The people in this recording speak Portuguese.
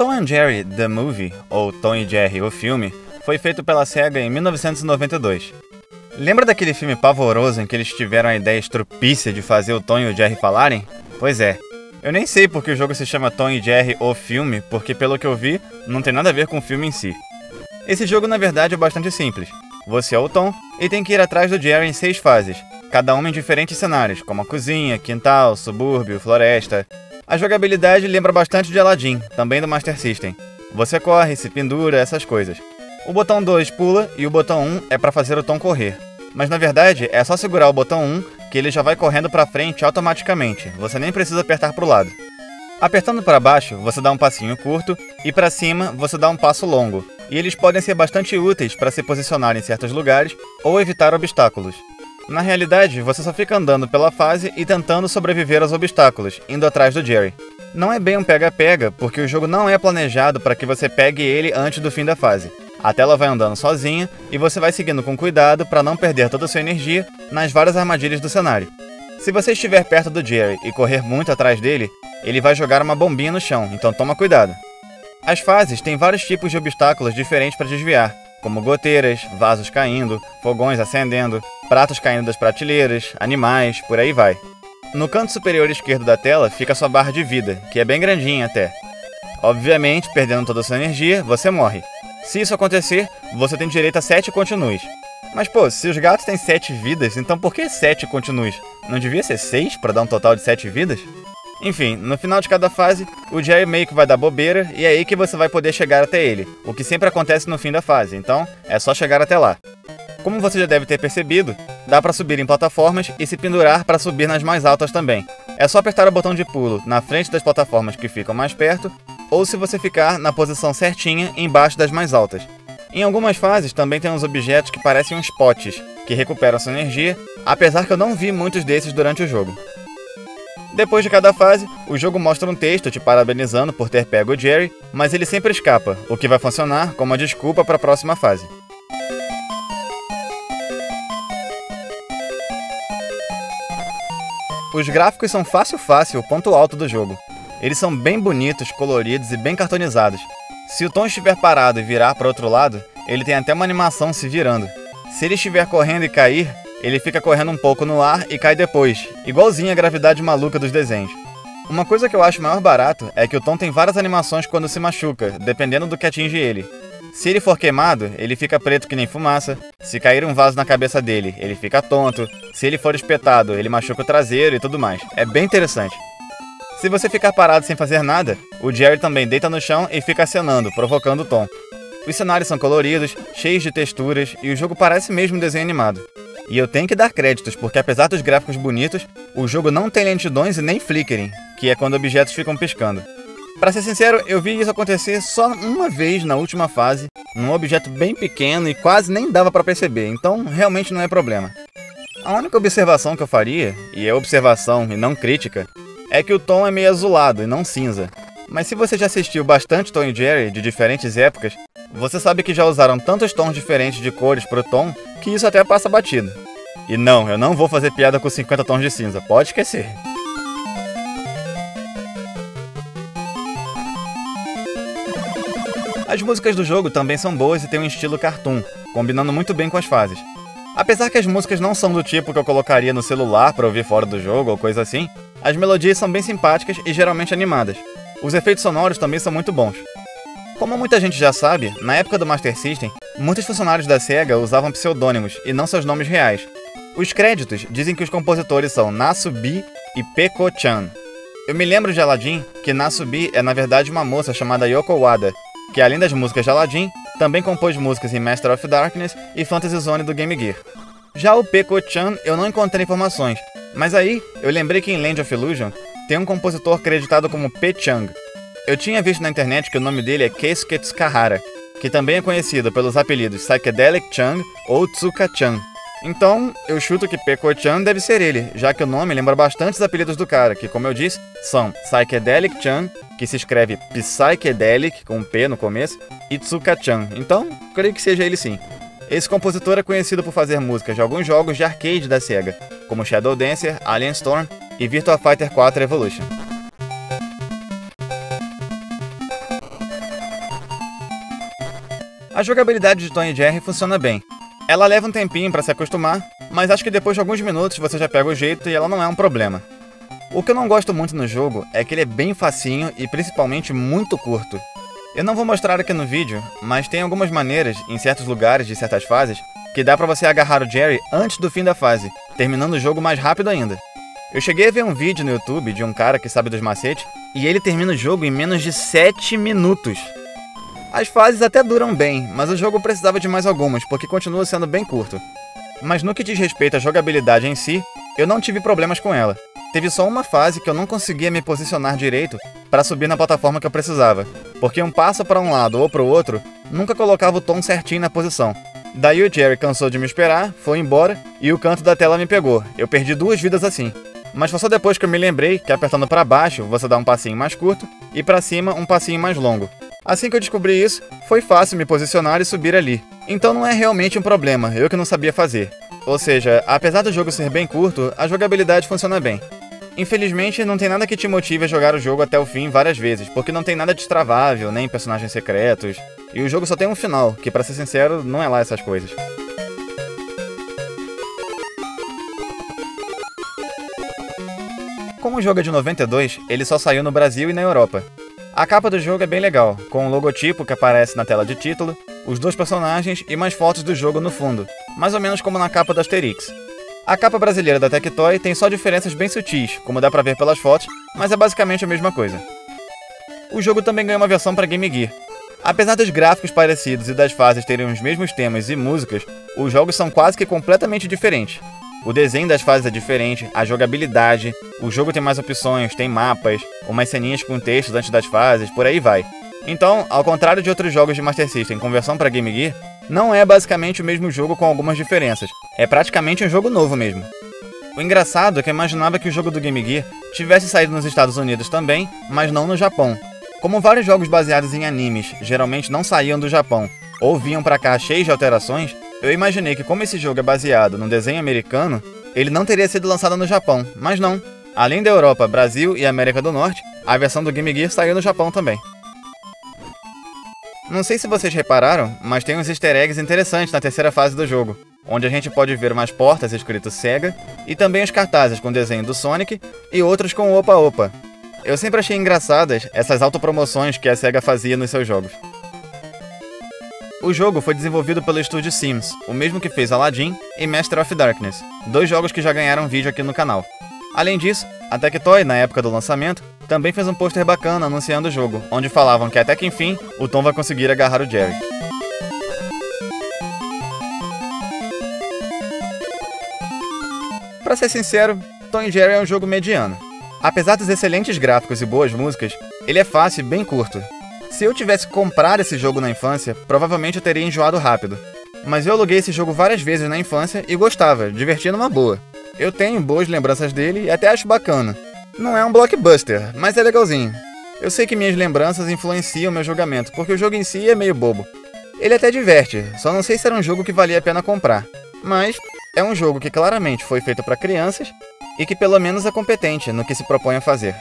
Tom and Jerry, The Movie, ou Tom e Jerry, o filme, foi feito pela SEGA em 1992. Lembra daquele filme pavoroso em que eles tiveram a ideia estrupícia de fazer o Tom e o Jerry falarem? Pois é. Eu nem sei porque o jogo se chama Tom e Jerry, o filme, porque pelo que eu vi, não tem nada a ver com o filme em si. Esse jogo, na verdade, é bastante simples. Você é o Tom e tem que ir atrás do Jerry em 6 fases, cada uma em diferentes cenários, como a cozinha, quintal, subúrbio, floresta. A jogabilidade lembra bastante de Aladdin, também do Master System. Você corre, se pendura, essas coisas. O botão 2 pula e o botão 1 é para fazer o Tom correr. Mas na verdade, é só segurar o botão 1 que ele já vai correndo para frente automaticamente, você nem precisa apertar para o lado. Apertando para baixo, você dá um passinho curto e para cima, você dá um passo longo. E eles podem ser bastante úteis para se posicionar em certos lugares ou evitar obstáculos. Na realidade, você só fica andando pela fase e tentando sobreviver aos obstáculos, indo atrás do Jerry. Não é bem um pega-pega, porque o jogo não é planejado para que você pegue ele antes do fim da fase. A tela vai andando sozinha e você vai seguindo com cuidado para não perder toda a sua energia nas várias armadilhas do cenário. Se você estiver perto do Jerry e correr muito atrás dele, ele vai jogar uma bombinha no chão, então toma cuidado. As fases têm vários tipos de obstáculos diferentes para desviar, como goteiras, vasos caindo, fogões acendendo, pratos caindo das prateleiras, animais, por aí vai. No canto superior esquerdo da tela fica a sua barra de vida, que é bem grandinha até. Obviamente, perdendo toda a sua energia, você morre. Se isso acontecer, você tem direito a 7 continues. Mas pô, se os gatos têm 7 vidas, então por que 7 continues? Não devia ser 6 para dar um total de 7 vidas? Enfim, no final de cada fase, o Jerry meio que vai dar bobeira e é aí que você vai poder chegar até ele, o que sempre acontece no fim da fase, então é só chegar até lá. Como você já deve ter percebido, dá para subir em plataformas e se pendurar para subir nas mais altas também. É só apertar o botão de pulo na frente das plataformas que ficam mais perto, ou se você ficar na posição certinha embaixo das mais altas. Em algumas fases também tem uns objetos que parecem uns potes, que recuperam sua energia, apesar que eu não vi muitos desses durante o jogo. Depois de cada fase, o jogo mostra um texto te parabenizando por ter pego o Jerry, mas ele sempre escapa, o que vai funcionar como uma desculpa para a próxima fase. Os gráficos são fácil o ponto alto do jogo. Eles são bem bonitos, coloridos e bem cartonizados. Se o Tom estiver parado e virar para outro lado, ele tem até uma animação se virando. Se ele estiver correndo e cair, ele fica correndo um pouco no ar e cai depois, igualzinho a gravidade maluca dos desenhos. Uma coisa que eu acho maior barato é que o Tom tem várias animações quando se machuca, dependendo do que atinge ele. Se ele for queimado, ele fica preto que nem fumaça, se cair um vaso na cabeça dele, ele fica tonto, se ele for espetado, ele machuca o traseiro e tudo mais. É bem interessante. Se você ficar parado sem fazer nada, o Jerry também deita no chão e fica acenando, provocando o Tom. Os cenários são coloridos, cheios de texturas e o jogo parece mesmo um desenho animado. E eu tenho que dar créditos, porque apesar dos gráficos bonitos, o jogo não tem lentidões e nem flickering, que é quando objetos ficam piscando. Pra ser sincero, eu vi isso acontecer só uma vez na última fase, num objeto bem pequeno e quase nem dava pra perceber, então realmente não é problema. A única observação que eu faria, e é observação e não crítica, é que o Tom é meio azulado e não cinza. Mas se você já assistiu bastante Tom e Jerry de diferentes épocas, você sabe que já usaram tantos tons diferentes de cores pro Tom que isso até passa batido. E não, eu não vou fazer piada com 50 tons de cinza, pode esquecer. As músicas do jogo também são boas e têm um estilo cartoon, combinando muito bem com as fases. Apesar que as músicas não são do tipo que eu colocaria no celular pra ouvir fora do jogo ou coisa assim, as melodias são bem simpáticas e geralmente animadas. Os efeitos sonoros também são muito bons. Como muita gente já sabe, na época do Master System, muitos funcionários da SEGA usavam pseudônimos e não seus nomes reais. Os créditos dizem que os compositores são Nasubi e Tsuka Chan. Eu me lembro de Aladdin que Nasubi é na verdade uma moça chamada Yoko Wada, que além das músicas de Aladdin, também compôs músicas em Master of Darkness e Fantasy Zone do Game Gear. Já o Tsuka Chan eu não encontrei informações, mas aí eu lembrei que em Land of Illusion tem um compositor creditado como Chang. Eu tinha visto na internet que o nome dele é Keisuke Tsukahara, que também é conhecido pelos apelidos Psychedelic Chan ou Tsuka Chan. Então, eu chuto que Chan deve ser ele, já que o nome lembra bastante os apelidos do cara, que como eu disse, são Psychedelic Chan, que se escreve Psychedelic, com um P no começo, e Tsuka Chan. Então, creio que seja ele sim. Esse compositor é conhecido por fazer músicas de alguns jogos de arcade da SEGA, como Shadow Dancer, Alien Storm e Virtua Fighter IV Evolution. A jogabilidade de Tom e Jerry funciona bem. Ela leva um tempinho para se acostumar, mas acho que depois de alguns minutos você já pega o jeito e ela não é um problema. O que eu não gosto muito no jogo é que ele é bem facinho e principalmente muito curto. Eu não vou mostrar aqui no vídeo, mas tem algumas maneiras, em certos lugares de certas fases, que dá pra você agarrar o Jerry antes do fim da fase, terminando o jogo mais rápido ainda. Eu cheguei a ver um vídeo no YouTube de um cara que sabe dos macetes, e ele termina o jogo em menos de 7 minutos. As fases até duram bem, mas o jogo precisava de mais algumas, porque continua sendo bem curto. Mas no que diz respeito à jogabilidade em si, eu não tive problemas com ela. Teve só uma fase que eu não conseguia me posicionar direito para subir na plataforma que eu precisava, porque um passo para um lado ou para o outro nunca colocava o Tom certinho na posição. Daí o Jerry cansou de me esperar, foi embora e o canto da tela me pegou. Eu perdi 2 vidas assim. Mas foi só depois que eu me lembrei que apertando para baixo você dá um passinho mais curto e para cima um passinho mais longo. Assim que eu descobri isso, foi fácil me posicionar e subir ali. Então não é realmente um problema, eu que não sabia fazer. Ou seja, apesar do jogo ser bem curto, a jogabilidade funciona bem. Infelizmente, não tem nada que te motive a jogar o jogo até o fim várias vezes, porque não tem nada destravável, nem personagens secretos, e o jogo só tem um final, que pra ser sincero, não é lá essas coisas. Como o jogo é de 92, ele só saiu no Brasil e na Europa. A capa do jogo é bem legal, com o logotipo que aparece na tela de título, os 2 personagens e mais fotos do jogo no fundo, mais ou menos como na capa do Asterix. A capa brasileira da Tectoy tem só diferenças bem sutis, como dá pra ver pelas fotos, mas é basicamente a mesma coisa. O jogo também ganhou uma versão para Game Gear. Apesar dos gráficos parecidos e das fases terem os mesmos temas e músicas, os jogos são quase que completamente diferentes. O desenho das fases é diferente, a jogabilidade, o jogo tem mais opções, tem mapas, umas ceninhas com textos antes das fases, por aí vai. Então, ao contrário de outros jogos de Master System com versão para Game Gear, não é basicamente o mesmo jogo com algumas diferenças, é praticamente um jogo novo mesmo. O engraçado é que eu imaginava que o jogo do Game Gear tivesse saído nos Estados Unidos também, mas não no Japão. Como vários jogos baseados em animes geralmente não saíam do Japão, ou vinham pra cá cheios de alterações, eu imaginei que como esse jogo é baseado num desenho americano, ele não teria sido lançado no Japão, mas não. Além da Europa, Brasil e América do Norte, a versão do Game Gear saiu no Japão também. Não sei se vocês repararam, mas tem uns easter eggs interessantes na terceira fase do jogo, onde a gente pode ver umas portas escrito SEGA, e também os cartazes com o desenho do Sonic, e outros com o Opa Opa. Eu sempre achei engraçadas essas autopromoções que a SEGA fazia nos seus jogos. O jogo foi desenvolvido pelo estúdio Sims, o mesmo que fez Aladdin e Master of Darkness, 2 jogos que já ganharam vídeo aqui no canal. Além disso, a Tectoy, na época do lançamento, também fez um pôster bacana anunciando o jogo, onde falavam que até que enfim, o Tom vai conseguir agarrar o Jerry. Pra ser sincero, Tom & Jerry é um jogo mediano. Apesar dos excelentes gráficos e boas músicas, ele é fácil e bem curto. Se eu tivesse que comprar esse jogo na infância, provavelmente eu teria enjoado rápido. Mas eu aluguei esse jogo várias vezes na infância e gostava, divertia numa boa. Eu tenho boas lembranças dele e até acho bacana. Não é um blockbuster, mas é legalzinho. Eu sei que minhas lembranças influenciam meu julgamento, porque o jogo em si é meio bobo. Ele até diverte, só não sei se era um jogo que valia a pena comprar. Mas é um jogo que claramente foi feito para crianças e que pelo menos é competente no que se propõe a fazer.